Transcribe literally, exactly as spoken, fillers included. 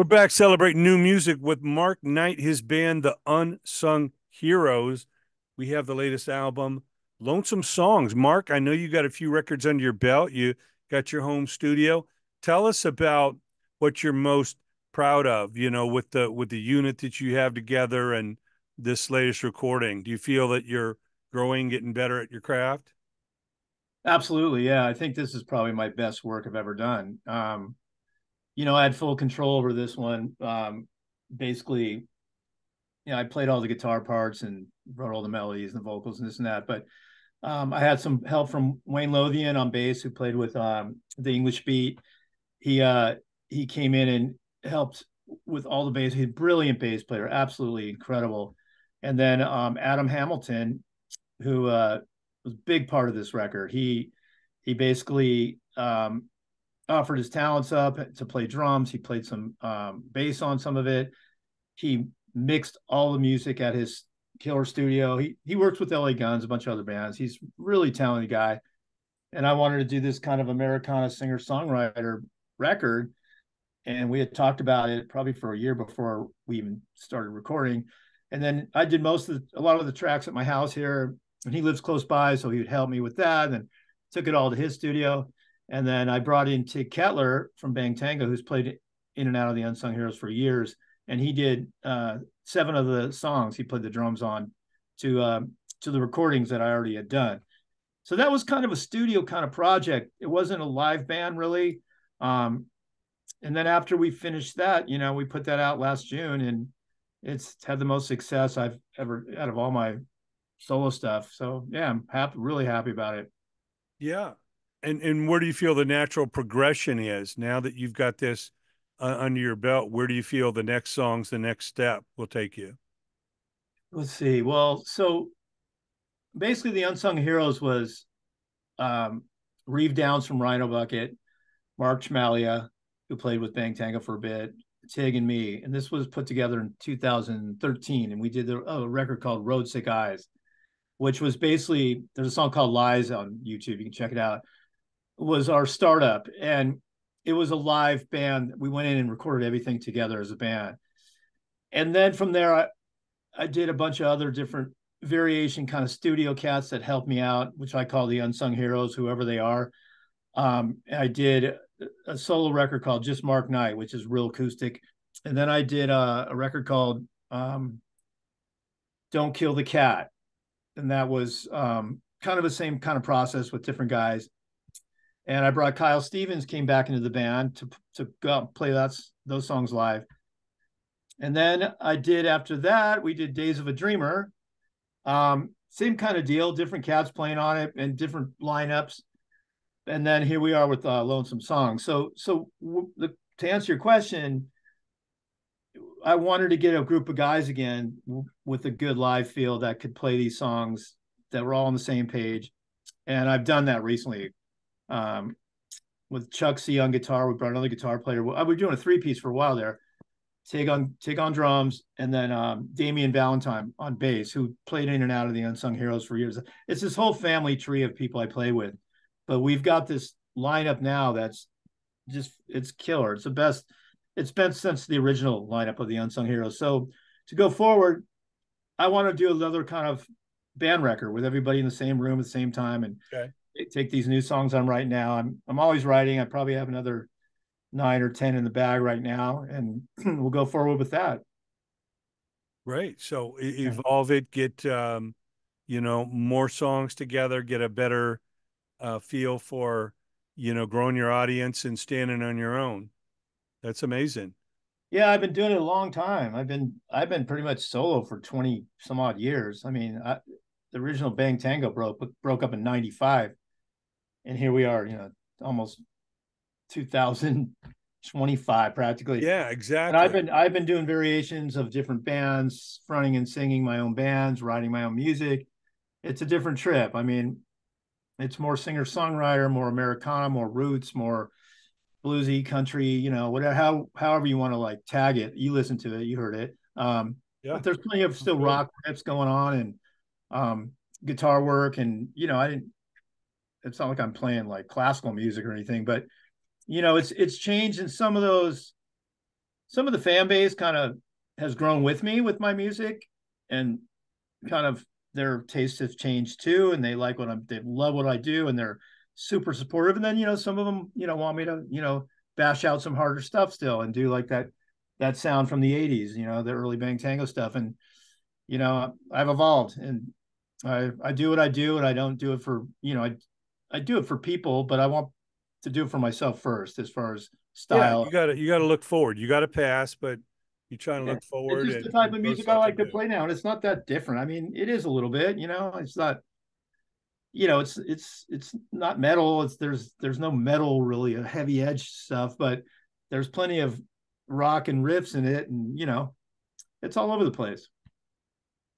We're back celebrating new music with Mark Knight, his band, the Unsung Heroes. We have the latest album, Lonesome Songs. Mark, I know you got a few records under your belt. You got your home studio. Tell us about what you're most proud of, you know, with the with the unit that you have together and this latest recording. Do you feel that you're growing, getting better at your craft? Absolutely, yeah. I think this is probably my best work I've ever done. Um, you know, I had full control over this one. Um, basically, you know, I played all the guitar parts and wrote all the melodies and the vocals and this and that. But um, I had some help from Wayne Lothian on bass, who played with um, the English Beat. He uh, he came in and helped with all the bass. He's a brilliant bass player, absolutely incredible. And then um, Adam Hamilton, who uh, was a big part of this record. He he basically um, offered his talents up to play drums. He played some um, bass on some of it. He mixed all the music at his killer studio. He he works with L A Guns, a bunch of other bands. He's a really talented guy. And I wanted to do this kind of Americana singer-songwriter record. And we had talked about it probably for a year before we even started recording. And then I did most of the, a lot of the tracks at my house here, and he lives close by, so he would help me with that. And took it all to his studio. And then I brought in Tig Kettler from Bang Tango, who's played in and out of the Unsung Heroes for years. And he did uh, seven of the songs he played the drums on to uh, to the recordings that I already had done. So that was kind of a studio kind of project. It wasn't a live band really. Um, and then after we finished that, you know, we put that out last June, and it's had the most success I've ever out of all my solo stuff. So yeah, I'm happy, really happy about it. Yeah. And, and where do you feel the natural progression is now that you've got this uh, under your belt? Where do you feel the next songs, the next step will take you? Let's see. Well, so basically the Unsung Heroes was um, Reeve Downs from Rhino Bucket, Mark Chmallia, who played with Bang Tango for a bit, Tig and me, and this was put together in two thousand thirteen, and we did the, a record called Road Sick Eyes, which was basically, there's a song called Lies on YouTube, you can check it out, it was our startup, and it was a live band. We went in and recorded everything together as a band, and then from there, I, I did a bunch of other different variation kind of studio cats that helped me out, which I call the Unsung Heroes, whoever they are. Um, I did a solo record called Just Mark Knight, which is real acoustic. And then I did a, a record called um, Don't Kill the Cat. And that was um, kind of the same kind of process with different guys. And I brought Kyle Stevens, came back into the band to, to go out and play that, those songs live. And then I did, after that, we did Days of a Dreamer. Um, same kind of deal, different cats playing on it and different lineups. And then here we are with uh, Lonesome Songs. So, so w the, to answer your question, I wanted to get a group of guys again w with a good live feel that could play these songs that were all on the same page. And I've done that recently um, with Chuck C on guitar. We brought another guitar player. We were doing a three-piece for a while there. Tig on, Tig on drums, and then um, Damian Ballantyne on bass, who played in and out of the Unsung Heroes for years. It's this whole family tree of people I play with. But we've got this lineup now that's just, it's killer. It's the best it's been since the original lineup of the Unsung Heroes. So to go forward, I want to do another kind of band record with everybody in the same room at the same time and okay. take these new songs on right now. I'm, I'm always writing. I probably have another nine or ten in the bag right now, and we'll go forward with that. Right. So evolve it, get, um, you know, more songs together, get a better Uh, feel for, you know, growing your audience and standing on your own. That's amazing. Yeah, I've been doing it a long time. I've been I've been pretty much solo for twenty some odd years. I mean, I, the original Bang Tango broke broke up in ninety-five, and here we are, you know, almost two thousand twenty-five practically. Yeah, exactly. And I've been I've been doing variations of different bands, fronting and singing my own bands, writing my own music. It's a different trip. I mean, it's more singer-songwriter, more Americana, more roots, more bluesy, country, you know, whatever, how, however you want to like tag it. You listen to it, you heard it. Um, yeah. But there's plenty of still rock riffs going on and um, guitar work. And, you know, I didn't, it's not like I'm playing like classical music or anything, but, you know, it's, it's changed in some of those, some of the fan base kind of has grown with me with my music, and kind of their tastes have changed too. And they like what I'm, they love what I do, and they're super supportive. And then, you know, some of them, you know, want me to, you know, bash out some harder stuff still and do like that, that sound from the eighties, you know, the early Bang Tango stuff. And, you know, I've evolved, and I, I do what I do, and I don't do it for, you know, I, I do it for people, but I want to do it for myself first, as far as style. Yeah, you gotta, you gotta look forward. You gotta pass, but you're trying to yeah. look forward. It's just the type of music I like to play now, and it's not that different. I mean, it is a little bit, you know, it's not, you know, it's, it's, it's not metal. It's, there's, there's no metal really, a heavy edge stuff, but there's plenty of rock and riffs in it. And, you know, it's all over the place.